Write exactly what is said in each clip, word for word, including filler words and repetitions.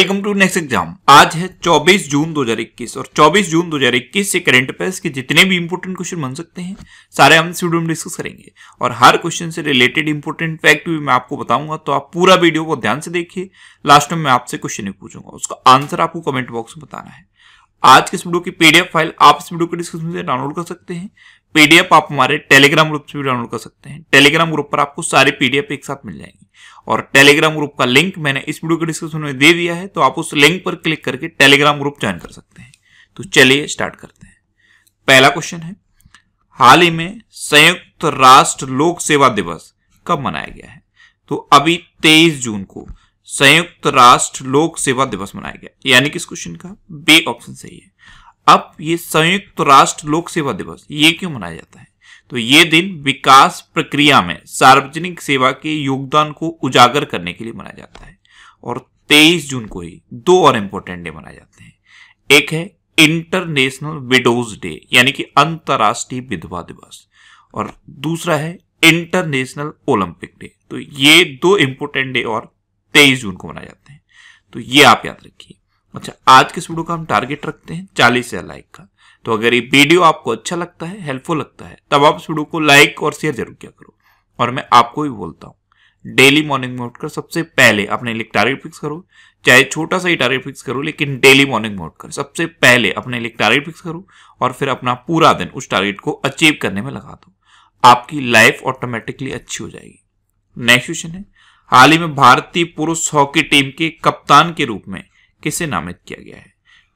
Welcome to next exam. आज है चौबीस जून दो हजार इक्कीस और चौबीस जून दो हजार इक्कीस से करंट अफेयर्स के जितने भी इंपोर्टेंट क्वेश्चन बन सकते हैं सारे हम इस वीडियो में डिस्कस करेंगे और हर क्वेश्चन से रिलेटेड इंपोर्टेंट फैक्ट भी मैं आपको बताऊंगा। तो आप पूरा वीडियो को ध्यान से देखिए, लास्ट में मैं आपसे क्वेश्चन भी पूछूंगा, उसका आंसर आपको कमेंट बॉक्स में बताना है। आज के इस वीडियो की पीडीएफ फाइल आप इस वीडियो के डिस्क्रिप्शन से डाउनलोड कर सकते हैं। पीडीएफ आप हमारे टेलीग्राम ग्रुप से भी डाउनलोड कर सकते हैं। टेलीग्राम ग्रुप पर आपको सारे पीडीएफ एक साथ मिल जाएंगे और टेलीग्राम ग्रुप का लिंक मैंने इस वीडियो के डिस्क्रिप्शन में दे दिया है, तो आप उस लिंक पर क्लिक करके टेलीग्राम ग्रुप ज्वाइन कर सकते हैं। तो चलिए स्टार्ट करते हैं। पहला क्वेश्चन है, हाल ही में संयुक्त राष्ट्र लोक सेवा दिवस कब मनाया गया है? तो अभी तेईस जून को संयुक्त राष्ट्र लोक सेवा दिवस मनाया गया, यानी कि इस क्वेश्चन का बी ऑप्शन सही है। अब ये संयुक्त राष्ट्र लोक सेवा दिवस ये क्यों मनाया जाता है? तो ये दिन विकास प्रक्रिया में सार्वजनिक सेवा के योगदान को उजागर करने के लिए मनाया जाता है और तेईस जून को ही दो और इंपॉर्टेंट डे मनाए जाते हैं। एक है इंटरनेशनल विडोज डे यानी कि अंतर्राष्ट्रीय विधवा दिवस और दूसरा है इंटरनेशनल ओलंपिक डे। तो ये दो इंपॉर्टेंट डे और तेईस जून को मनाए जाते हैं, तो ये आप याद रखिए। अच्छा, आज के इस वीडियो का हम टारगेट रखते हैं चालीस हज़ार लाइक का। तो अगर ये वीडियो आपको अच्छा लगता है, हेल्पफुल लगता है, तब आप इस वीडियो को लाइक और शेयर जरूर किया करो। और मैं आपको भी बोलता हूँ, डेली मॉर्निंग में उठकर सबसे पहले अपने लिए टारगेट फिक्स करो, चाहे छोटा सा ही टारगेट फिक्स करो, लेकिन डेली मॉर्निंग में उठकर सबसे पहले अपने लिए टारगेट फिक्स करो और फिर अपना पूरा दिन उस टारगेट को अचीव करने में लगा दो। आपकी लाइफ ऑटोमेटिकली अच्छी हो जाएगी। नेक्स्ट क्वेश्चन है, हाल ही में भारतीय पुरुष हॉकी टीम के कप्तान के रूप में किसे नामित किया गया है?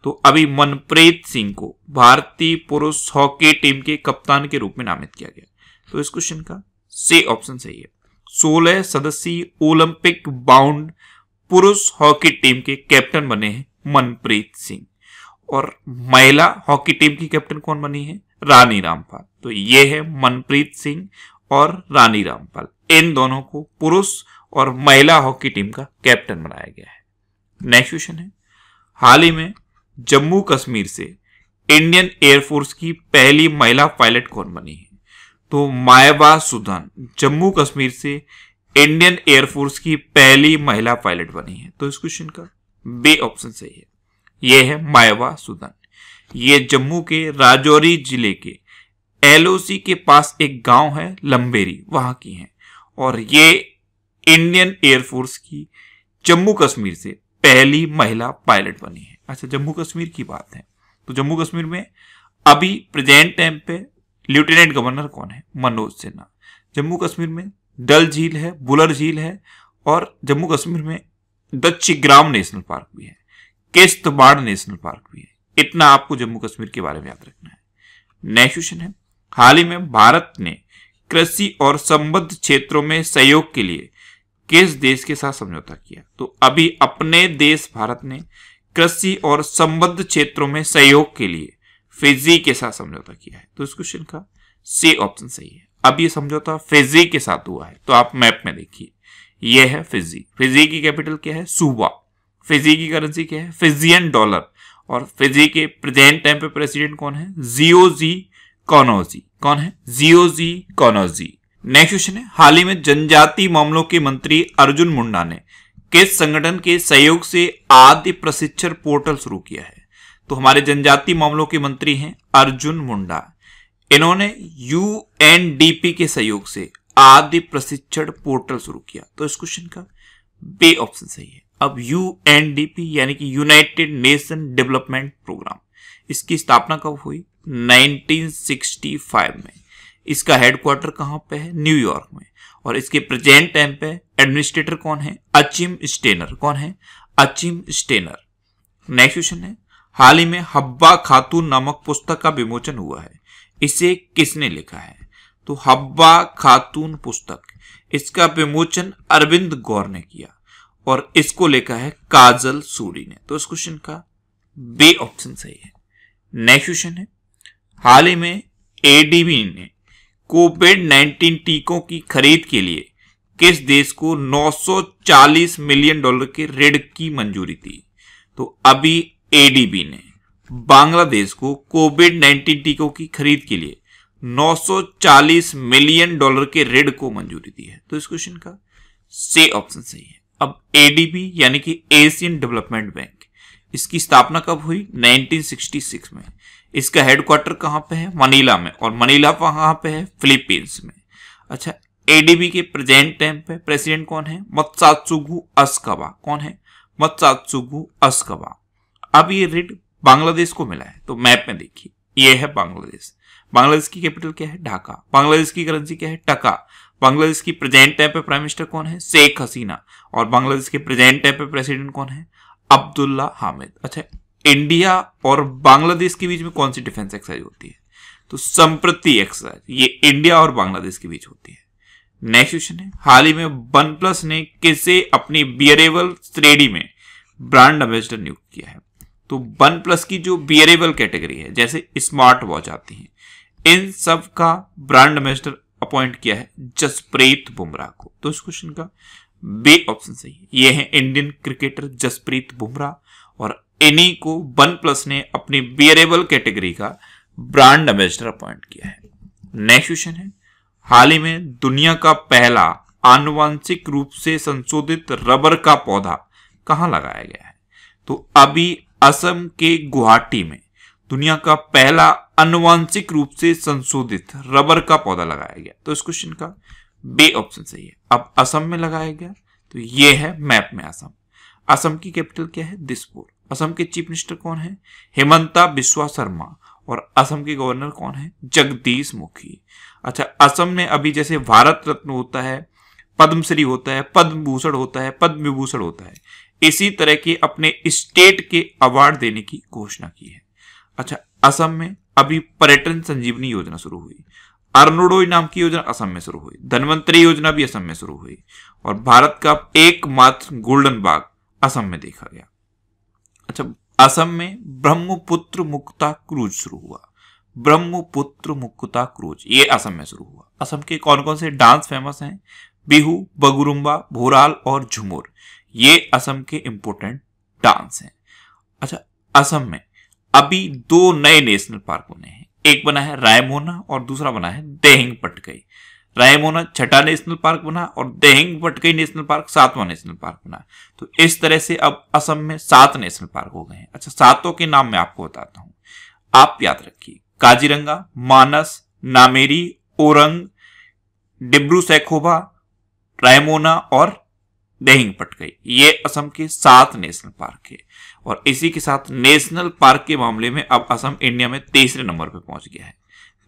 तो अभी मनप्रीत सिंह को भारतीय पुरुष हॉकी टीम के कप्तान के रूप में नामित किया गया, तो इस क्वेश्चन का सी ऑप्शन सही है। सोलह सदस्यीय ओलंपिक बाउंड पुरुष हॉकी टीम के कैप्टन बने हैं मनप्रीत सिंह और महिला हॉकी टीम की कैप्टन कौन बनी है? रानी रामपाल। तो ये है मनप्रीत सिंह और रानी रामपाल, इन दोनों को पुरुष और महिला हॉकी टीम का कैप्टन बनाया गया है। नेक्स्ट क्वेश्चन है, हाल ही में जम्मू कश्मीर से इंडियन एयरफोर्स की पहली महिला पायलट कौन बनी है? तो मायबा सुधान जम्मू कश्मीर से इंडियन एयरफोर्स की पहली महिला पायलट बनी है, तो इस क्वेश्चन का बी ऑप्शन सही है। यह है मायबा सुधान। ये जम्मू के राजौरी जिले के एलओसी के पास एक गांव है लंबेरी, वहां की है और ये इंडियन एयरफोर्स की जम्मू कश्मीर से पहली महिला पायलट बनी है। अच्छा, जम्मू कश्मीर की बात है तो जम्मू कश्मीर में अभी प्रेजेंट टाइम पे लेफ्टिनेंट गवर्नर कौन है? मनोज सिन्हा। जम्मू कश्मीर में डल झील है, बुलर झील है और जम्मू कश्मीर में दक्षिग्राम नेशनल पार्क भी है, किश्तवाड़ नेशनल पार्क भी है। इतना आपको जम्मू कश्मीर के बारे में याद रखना है। नेक्स्ट क्वेश्चन है, हाल ही में भारत ने कृषि और संबद्ध क्षेत्रों में सहयोग के लिए किस देश के साथ समझौता किया? तो अभी अपने देश भारत ने कृषि और संबद्ध क्षेत्रों में सहयोग के लिए फिजी के साथ समझौता किया है, तो इस क्वेश्चन का सी ऑप्शन सही है। अब ये समझौता फिजी के साथ हुआ है, तो आप मैप में देखिए, ये है फिजी। फिजी की कैपिटल क्या है? सूबा। फिजी की करेंसी क्या है? फिजियन डॉलर और फिजी के प्रेजेंट टाइम पे प्रेसिडेंट कौन है? जियोजी कॉनोजी। कौन है? जियोजी कॉनोजी। नेक्स्ट क्वेश्चन है, हाल ही में जनजातीय मामलों के मंत्री अर्जुन मुंडा ने किस संगठन के सहयोग से आदि प्रशिक्षण पोर्टल शुरू किया है? तो हमारे जनजातीय मामलों के मंत्री हैं अर्जुन मुंडा, इन्होंने यूएनडीपी के सहयोग से आदि प्रशिक्षण पोर्टल शुरू किया, तो इस क्वेश्चन का बी ऑप्शन सही है। अब यूएनडीपी यानी कि यूनाइटेड नेशन डेवलपमेंट प्रोग्राम, इसकी स्थापना कब हुई? नाइनटीन सिक्सटी फाइव में। इसका हेडक्वार्टर कहाँ पे है? न्यूयॉर्क में और इसके प्रेजेंट टाइम पे एडमिनिस्ट्रेटर कौन है? Achim Steiner. कौन है? Achim Steiner. नेक्स्ट क्वेश्चन है, हाल ही में हब्बा खातून नामक पुस्तक का विमोचन हुआ है, इसे किसने लिखा है? तो हब्बा खातून पुस्तक, इसका विमोचन अरविंद गौर ने किया और इसको लिखा है काजल सूरी ने, तो इस क्वेश्चन का बी ऑप्शन सही है। नेक्स्ट क्वेश्चन है, हाल ही में एडीबी ने कोविड नाइनटीन टीकों की खरीद के लिए किस देश को नौ सौ चालीस मिलियन डॉलर के ऋण की मंजूरी दी? तो अभी एडीबी ने बांग्लादेश को कोविड नाइनटीन टीकों की खरीद के लिए नौ सौ चालीस मिलियन डॉलर के ऋण को मंजूरी दी है, तो इस क्वेश्चन का सी ऑप्शन सही है। अब एडीबी यानी कि एशियन डेवलपमेंट बैंक, इसकी स्थापना कब हुई? उन्नीस सौ छियासठ में। इसका हेडक्वार्टर कहां पे है? मनीला में। और मनीला कहां पे है? फिलीपींस में। अच्छा, एडीबी के प्रेजेंट टाइम पे प्रेसिडेंट कौन है? मत्सात्सुगु अस्काबा। कौन है? मत्सात्सुगु अस्काबा। अब ये रेड बांग्लादेश को मिला है, तो मैप में देखिए ये है बांग्लादेश। बांग्लादेश की कैपिटल क्या है? ढाका। बांग्लादेश की करेंसी क्या है? टका। बांग्लादेश की प्रेजेंट टाइम पे प्राइम मिनिस्टर कौन है? शेख हसीना। और बांग्लादेश के प्रेजेंट टाइम पे प्रेसिडेंट कौन है? अब्दुल्ला हामिद। अच्छा, इंडिया और बांग्लादेश के बीच में कौन सी डिफेंस एक्सरसाइज होती है? तो संप्रति एक्सरसाइज, ये इंडिया और बांग्लादेश के बीच होती है। नेक्स्ट क्वेश्चन है, हाल ही में वन प्लस ने किसे अपनी बियरेबल श्रेणी में ब्रांड एम्बेसडर नियुक्त किया है? तो वन प्लस की जो बियरेबल कैटेगरी है, जैसे स्मार्ट वॉच आती है, इन सब का ब्रांड एम्बेसडर अपॉइंट किया है जसप्रीत बुमराह को। तो इस क्वेश्चन का बी ऑप्शन सही है। ये है इंडियन क्रिकेटर जसप्रीत बुमराह और इन्हीं को वन प्लस ने अपनी बियरेबल कैटेगरी का ब्रांड एम्बेसडर अपॉइंट किया है। नेक्स्ट क्वेश्चन है, हाल ही में दुनिया का पहला आनुवांशिक रूप से संशोधित रबर का पौधा कहां लगाया गया है? तो अभी असम के गुवाहाटी में दुनिया का पहला आनुवांशिक रूप से संशोधित रबर का पौधा लगाया गया। तो इस क्वेश्चन का बी ऑप्शन सही है। अब असम में लगाया गया, तो ये है मैप में असम। असम की कैपिटल क्या है? दिसपुर। असम के चीफ मिनिस्टर कौन है? हिमंता बिस्वा शर्मा। और असम के गवर्नर कौन है? जगदीश मुखी। अच्छा, असम में अभी जैसे भारत रत्न होता है, पद्मश्री होता है, पद्म भूषण होता है, पद्म विभूषण होता है, इसी तरह के अपने स्टेट के अवार्ड देने की घोषणा की है। अच्छा, असम में अभी पर्यटन संजीवनी योजना शुरू हुई, अरुणोदय नाम की योजना असम में शुरू हुई, धनवंतरी योजना भी असम में शुरू हुई और भारत का एकमात्र गोल्डन बाघ असम में देखा गया। अच्छा, असम में ब्रह्मपुत्र मुक्ता क्रूज शुरू हुआ, ब्रह्मपुत्र मुक्ता क्रूज ये असम में शुरू हुआ। असम के कौन कौन से डांस फेमस हैं? बिहू, बगुरुम्बा, भोराल और झुमुर, ये असम के इंपोर्टेंट डांस हैं। अच्छा, असम में अभी दो नए नेशनल पार्क बने हैं, एक बना है रायमोना और दूसरा बना है देहिंग पटकई। रायमोना छठा नेशनल पार्क बना और देहिंग पटकई नेशनल पार्क सातवां नेशनल पार्क बना। तो इस तरह से अब असम में सात नेशनल पार्क हो गए हैं। अच्छा, सातों के नाम मैं आपको बताता हूँ, आप याद रखिए, काजीरंगा, मानस, नामेरी, ओरंग, डिब्रू सैखोवा, रायमोना और देहिंग पटकई, ये असम के सात नेशनल पार्क है। और इसी के साथ नेशनल पार्क के मामले में अब असम इंडिया में तीसरे नंबर पे पहुंच गया है।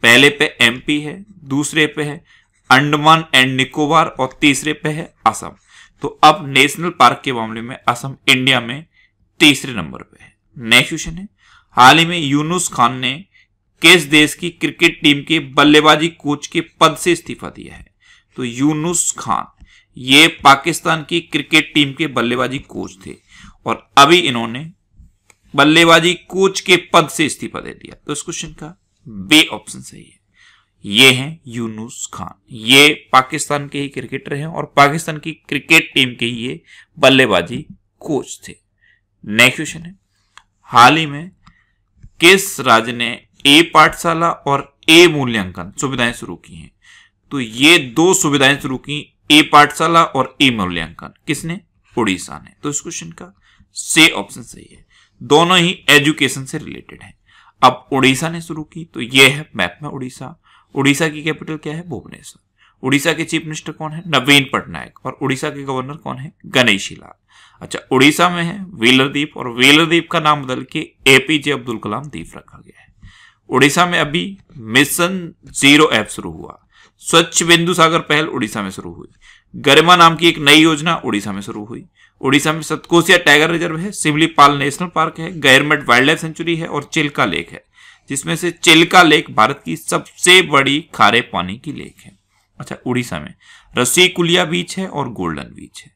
पहले पे एमपी है, दूसरे पे है अंडमान एंड निकोबार और तीसरे पे है असम। तो अब नेशनल पार्क के मामले में असम इंडिया में तीसरे नंबर पे है। नेक्स्ट क्वेश्चन है, हाल ही में यूनुस खान ने किस देश की क्रिकेट टीम के बल्लेबाजी कोच के पद से इस्तीफा दिया है? तो यूनुस खान ये पाकिस्तान की क्रिकेट टीम के बल्लेबाजी कोच थे और अभी इन्होंने बल्लेबाजी कोच के पद से इस्तीफा दे दिया। तो इस क्वेश्चन का बी ऑप्शन सही है। ये हैं यूनुस खान, ये पाकिस्तान के ही क्रिकेटर हैं और पाकिस्तान की क्रिकेट टीम के ही ये बल्लेबाजी कोच थे। नेक्स्ट क्वेश्चन है, हाल ही में किस राज्य ने ए पाठशाला और ए मूल्यांकन सुविधाएं शुरू की हैं? तो ये दो सुविधाएं शुरू की, ए पाठशाला और ए मूल्यांकन, किसने? उड़ीसा ने। तो इस क्वेश्चन का सी ऑप्शन सही है, दोनों ही एजुकेशन से रिलेटेड हैं। अब उड़ीसा ने शुरू की, तो ये है मैप में उड़ीसा। उड़ीसा की कैपिटल क्या है? भुवनेश्वर। उड़ीसा के चीफ मिनिस्टर कौन है? नवीन पटनायक। और उड़ीसा के गवर्नर कौन है? गणेशी लाल। अच्छा, उड़ीसा में है व्हीलरद्वीप और व्हीलरद्वीप का नाम बदल के एपीजे अब्दुल कलाम द्वीप रखा गया है। उड़ीसा में अभी मिशन जीरो ऐप शुरू हुआ, स्वच्छ बिंदु सागर पहल उड़ीसा में शुरू हुई, गरिमा नाम की एक नई योजना उड़ीसा में शुरू हुई। उड़ीसा में सतकोसिया टाइगर रिजर्व है, सिमलीपाल नेशनल पार्क है, गैरमेट वाइल्ड लाइफ सेंचुरी है और चिल्का लेक है, जिसमें से चिल्का लेक भारत की सबसे बड़ी खारे पानी की लेक है। अच्छा, उड़ीसा में रसीकुलिया बीच है और गोल्डन बीच है।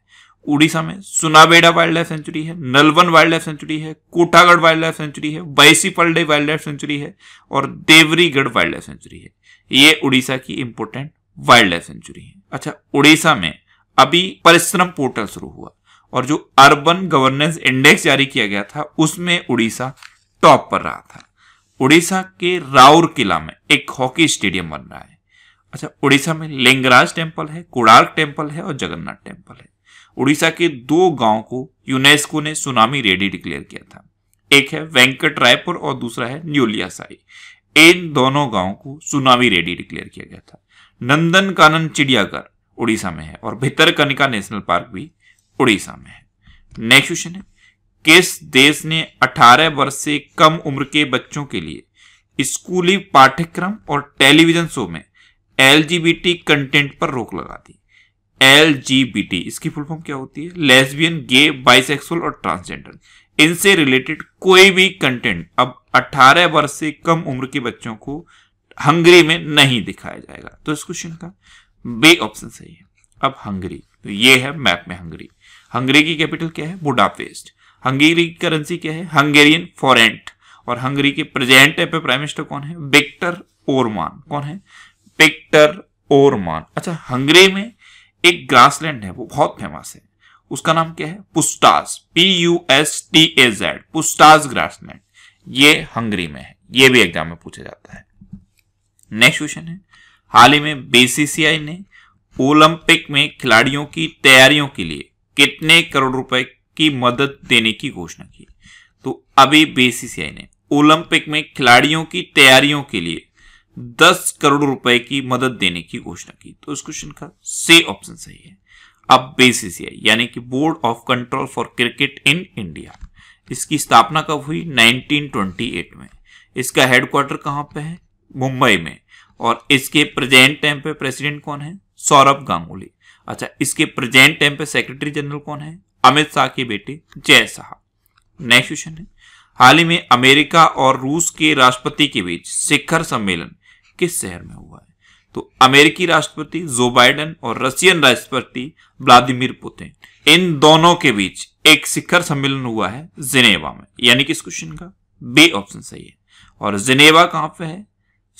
उड़ीसा में सुनाबेड़ा वाइल्ड लाइफ सेंचुरी है, नलवन वाइल्ड लाइफ सेंचुरी है, कोटागढ़ वाइल्ड लाइफ सेंचुरी है, बैसीपल्डे वाइल्ड लाइफ सेंचुरी है और देवरीगढ़ वाइल्ड लाइफ सेंचुरी है, ये उड़ीसा की इंपोर्टेंट वाइल्ड लाइफ सेंचुरी है। अच्छा, उड़ीसा में अभी परिश्रम पोर्टल शुरू हुआ और जो अर्बन गवर्नेंस इंडेक्स जारी किया गया था उसमें उड़ीसा टॉप पर रहा था। उड़ीसा के राउर किला में एक हॉकी स्टेडियम बन रहा है। अच्छा, उड़ीसा में लिंगराज टेम्पल है, कोणार्क टेम्पल है और जगन्नाथ टेम्पल है। उड़ीसा के दो गांव को यूनेस्को ने सुनामी रेडी डिक्लेयर किया था। एक है वेंकट रायपुर और दूसरा है न्यूलियासाई। इन दोनों गांव को सुनामी रेडी डिक्लेयर किया गया था। नंदन कानन चिड़ियाघर उड़ीसा में है और भितरकनिका नेशनल पार्क भी उड़ीसा में है। नेक्स्ट क्वेश्चन है, किस देश ने अठारह वर्ष से कम उम्र के बच्चों के लिए स्कूली पाठ्यक्रम और टेलीविजन शो में एलजीबीटी कंटेंट पर रोक लगा दी? एलजीबीटी इसकी फुल फॉर्म क्या होती है? लेस्बियन, गे, बाइसेक्सुअल और ट्रांसजेंडर, इनसे रिलेटेड कोई भी कंटेंट अब अठारह वर्ष से कम उम्र के बच्चों को हंगरी में नहीं दिखाया जाएगा। तो इस क्वेश्चन का बी ऑप्शन सही है। अब हंगरी, तो ये है मैप में हंगरी। हंगरी की कैपिटल क्या है? बुडापेस्ट। हंगरी की करेंसी क्या है? Hungarian forint. और हंगरी के प्रेजेंट पे प्राइम मिनिस्टर कौन है? Viktor Orban. कौन है? Viktor Orban. अच्छा, हंगरी में एक ग्रासलैंड है, वो बहुत फेमस है, उसका नाम क्या है? Pusztas, P U S T A Z, Pusztas grassland. ये हंगरी में है, ये भी एग्जाम में पूछा जाता है। नेक्स्ट क्वेश्चन है, हाल ही में बीसीसीआई ने ओलंपिक में खिलाड़ियों की तैयारियों के लिए कितने करोड़ रुपए की मदद देने की घोषणा की? तो अभी बीसीसीआई ने ओलंपिक में खिलाड़ियों की तैयारियों के लिए दस करोड़ रुपए की मदद देने की घोषणा की। तो इस क्वेश्चन का सी ऑप्शन सही है। अब बीसीसीआई यानी कि board of control for cricket in India, इसकी स्थापना कब हुई? नाइनटीन ट्वेंटी एट में। इसका हेडक्वार्टर कहां पे है? मुंबई में। और इसके प्रेजेंट टाइम पे प्रेसिडेंट कौन है? सौरभ गांगुली। अच्छा, इसके प्रेजेंट टाइम पे सेक्रेटरी जनरल कौन है? अमित शाह के बेटे जय शाह। नेक्स्ट क्वेश्चन है, हाल ही में अमेरिका और रूस के राष्ट्रपति के बीच शिखर सम्मेलन किस शहर में हुआ है? तो अमेरिकी राष्ट्रपति जो बाइडेन और रशियन राष्ट्रपति व्लादिमीर पुतिन, इन दोनों के बीच एक शिखर सम्मेलन हुआ है जिनेवा में। यानी कि इस क्वेश्चन का बी ऑप्शन सही है। और जिनेवा कहां पे है?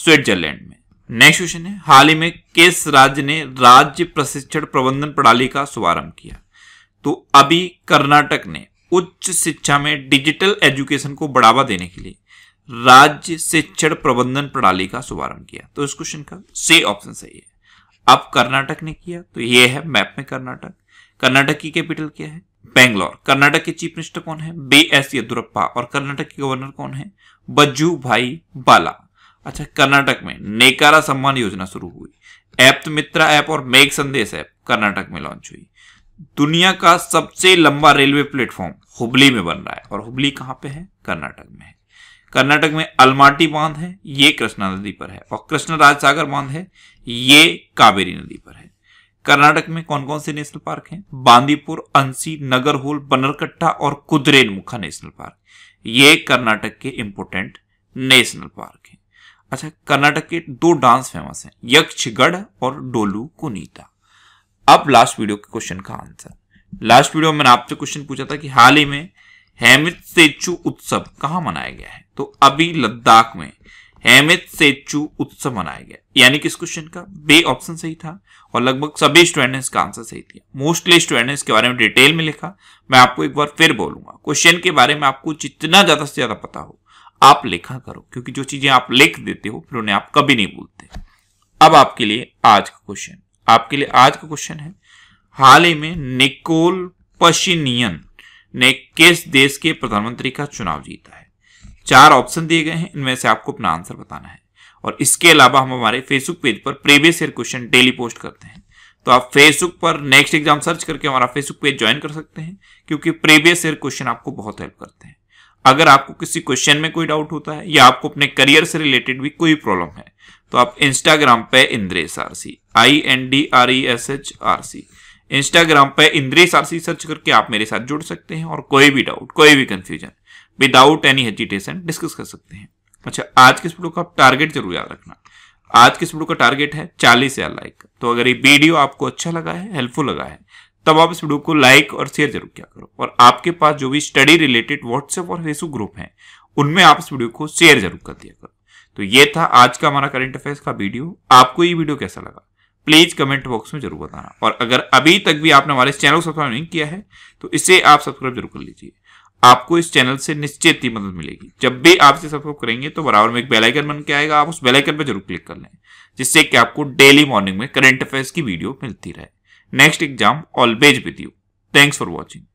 स्विट्जरलैंड में। नेक्स्ट क्वेश्चन है, हाल ही में किस राज्य ने राज्य प्रशिक्षण प्रबंधन प्रणाली का शुभारंभ किया? तो अभी कर्नाटक ने उच्च शिक्षा में डिजिटल एजुकेशन को बढ़ावा देने के लिए राज्य शिक्षण प्रबंधन प्रणाली का शुभारंभ किया। तो इस क्वेश्चन का सी ऑप्शन सही है। अब कर्नाटक ने किया, तो ये है मैप में कर्नाटक। कर्नाटक की कैपिटल क्या है? बेंगलोर। कर्नाटक के चीफ मिनिस्टर कौन है? B S Yediyurappa. और कर्नाटक के गवर्नर कौन है? बज्जू भाई बाला। अच्छा, कर्नाटक में नेकारा सम्मान योजना शुरू हुई। ऐप मित्रा ऐप और मेघ संदेश ऐप कर्नाटक में लॉन्च हुई। दुनिया का सबसे लंबा रेलवे प्लेटफॉर्म हुबली में बन रहा है, और हुबली कहाँ पे है? कर्नाटक में है। कर्नाटक में अलमाटी बांध है, ये कृष्णा नदी पर है, और कृष्ण राज सागर बांध है, ये कावेरी नदी पर है। कर्नाटक में कौन कौन से नेशनल पार्क हैं? बांदीपुर, अंसी, नगरहोल, बनरकट्टा और कुद्रेमुखा नेशनल पार्क, ये कर्नाटक के इंपोर्टेंट नेशनल पार्क हैं। अच्छा, कर्नाटक के दो डांस फेमस हैं, यक्षगढ़ और डोलू कुनीता। अब लास्ट वीडियो के क्वेश्चन का आंसर। लास्ट वीडियो में मैंने आपसे क्वेश्चन पूछा था कि हाल ही में हेमित सेचू उत्सव कहाँ मनाया गया है? तो अभी लद्दाख में हेमित सेचू उत्सव मनाया गया। यानी कि इस क्वेश्चन का बी ऑप्शन सही था और लगभग सभी स्टूडेंट ने इसका आंसर सही दिया। मोस्टली स्टूडेंट ने इसके बारे में डिटेल में लिखा। मैं आपको एक बार फिर बोलूंगा, क्वेश्चन के बारे में आपको जितना ज्यादा से ज्यादा पता हो आप लिखा करो, क्योंकि जो चीजें आप लिख देते हो फिर उन्हें आप कभी नहीं भूलते। अब आपके लिए आज का क्वेश्चन, आपके लिए आज का क्वेश्चन है, हाल ही में निकोल पशिनियन ने किस देश के प्रधानमंत्री का चुनाव जीता है? चार ऑप्शन दिए गए हैं, इनमें से आपको अपना आंसर बताना है। और इसके अलावा हम हमारे फेसबुक पेज पर previous year question daily post करते हैं, तो आप फेसबुक पर नेक्स्ट एग्जाम सर्च करके हमारा फेसबुक पेज ज्वाइन कर सकते हैं, क्योंकि प्रीवियस ईयर क्वेश्चन आपको बहुत हेल्प करते हैं। अगर आपको किसी क्वेश्चन में कोई डाउट होता है या आपको अपने करियर से रिलेटेड भी कोई प्रॉब्लम है, तो आप इंस्टाग्राम पे Indresh RC, I N D R E S H R C, Instagram पे इंद्रेश आरसी सर्च करके आप मेरे साथ जुड़ सकते हैं और कोई भी डाउट, कोई भी confusion without any hesitation discuss कर सकते हैं। अच्छा, आज के इस वीडियो का आप टारगेट जरूर याद रखना। आज के इस वीडियो का टारगेट है चालीस हजार लाइक। तो अगर ये वीडियो आपको अच्छा लगा है, हेल्पफुल लगा है, तब आप इस वीडियो को लाइक और शेयर जरूर किया करो। और आपके पास जो भी स्टडी रिलेटेड व्हाट्सएप और फेसबुक ग्रुप हैं, उनमें आप इस वीडियो को शेयर जरूर कर दिया करो। तो ये था आज का हमारा करंट अफेयर्स का वीडियो। आपको ये वीडियो कैसा लगा प्लीज कमेंट बॉक्स में जरूर बताना। और अगर अभी तक भी आपने हमारे चैनल को सब्सक्राइब नहीं किया है तो इसे आप सब्सक्राइब जरूर कर लीजिए। आपको इस चैनल से निश्चित ही मदद मिलेगी। जब भी आप इसे सब्सक्राइब करेंगे तो बराबर में एक बेल आइकन बन के आएगा, आप उस बेल आइकन पर जरूर क्लिक कर लें, जिससे कि आपको डेली मॉर्निंग में करंट अफेयर्स की वीडियो मिलती रहे। Next exam always with you. Thanks for watching.